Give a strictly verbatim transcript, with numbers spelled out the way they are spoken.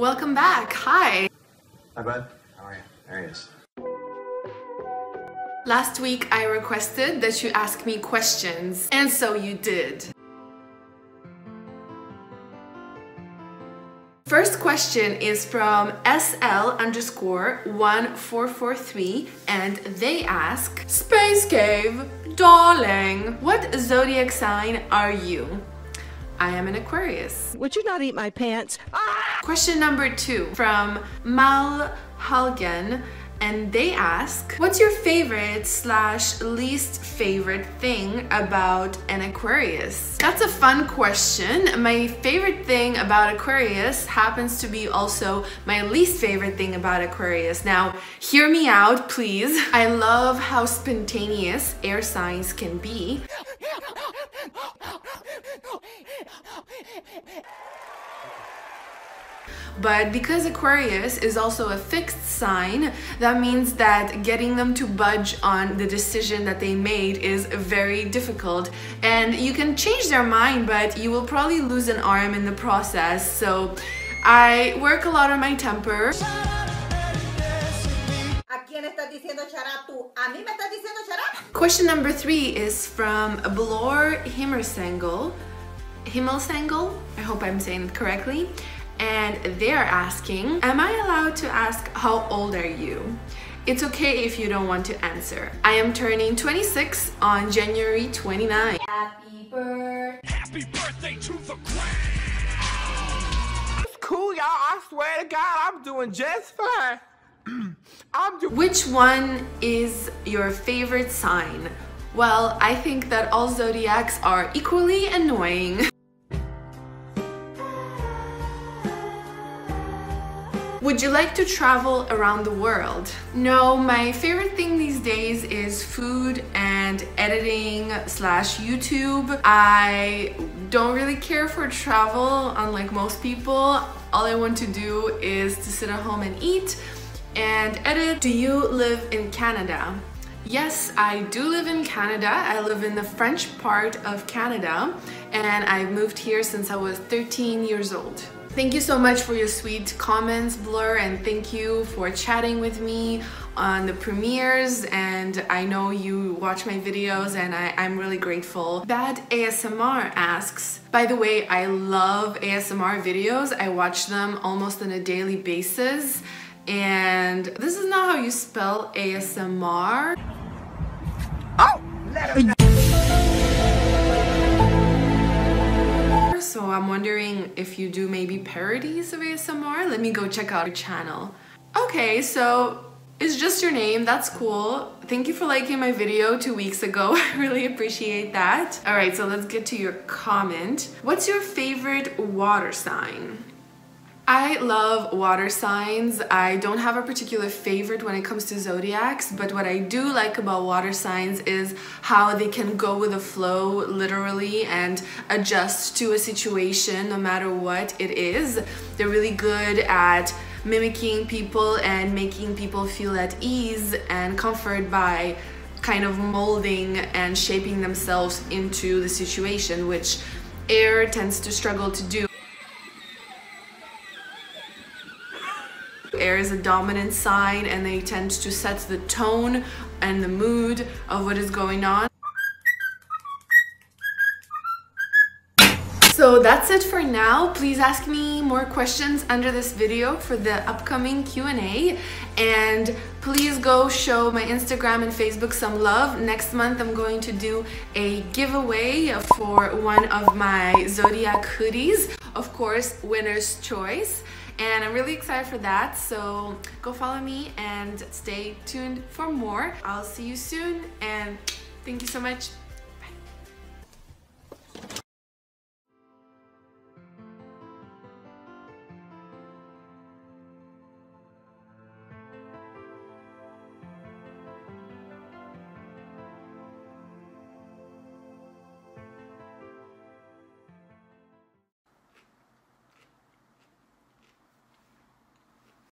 Welcome back. Hi. Hi, bud. How are you? There he is. Last week, I requested that you ask me questions, and so you did. First question is from S L underscore one four four three, and they ask, Space Cave, darling, what zodiac sign are you? I am an Aquarius. Would you not eat my pants? Ah! Question number two from Mal Hulgen, and they ask, what's your favorite slash least favorite thing about an Aquarius? That's a fun question. My favorite thing about Aquarius happens to be also my least favorite thing about Aquarius. Now, hear me out, please. I love how spontaneous air signs can be. But because Aquarius is also a fixed sign, that means that getting them to budge on the decision that they made is very difficult. And you can change their mind, but you will probably lose an arm in the process. So I work a lot on my temper. Question number three is from Blor Himelsangel. Himelsangel? I hope I'm saying it correctly. And they're asking, am I allowed to ask how old are you? It's okay if you don't want to answer. I am turning twenty-six on January twenty-ninth. Happy birthday. Happy birthday to the crowd. It's cool, y'all. I swear to God, I'm doing just fine. I'm do Which one is your favorite sign? Well, I think that all zodiacs are equally annoying. Would you like to travel around the world? No, my favorite thing these days is food and editing slash YouTube. I don't really care for travel, unlike most people. All I want to do is to sit at home and eat and edit. Do you live in Canada? Yes, I do live in Canada. I live in the French part of Canada, and I've moved here since I was thirteen years old. Thank you so much for your sweet comments, Blor, and thank you for chatting with me on the premieres, and I know you watch my videos, and I, I'm really grateful. Bad A S M R asks, by the way, I love A S M R videos. I watch them almost on a daily basis, and this is not how you spell A S M R. Oh, let him know. So I'm wondering if you do maybe parodies of A S M R. Let me go check out your channel. Okay, so it's just your name. That's cool. Thank you for liking my video two weeks ago. I really appreciate that. All right, so let's get to your comment. What's your favorite water sign? I love water signs. I don't have a particular favorite when it comes to zodiacs, but what I do like about water signs is how they can go with the flow literally and adjust to a situation no matter what it is. They're really good at mimicking people and making people feel at ease and comfort by kind of molding and shaping themselves into the situation, which air tends to struggle to do. Air is a dominant sign, and they tend to set the tone and the mood of what is going on. So that's it for now. Please ask me more questions under this video for the upcoming Q and A, and please go show my Instagram and Facebook some love. Next month I'm going to do a giveaway for one of my zodiac hoodies, of course winner's choice, and I'm really excited for that. So go follow me and stay tuned for more. I'll see you soon, and thank you so much.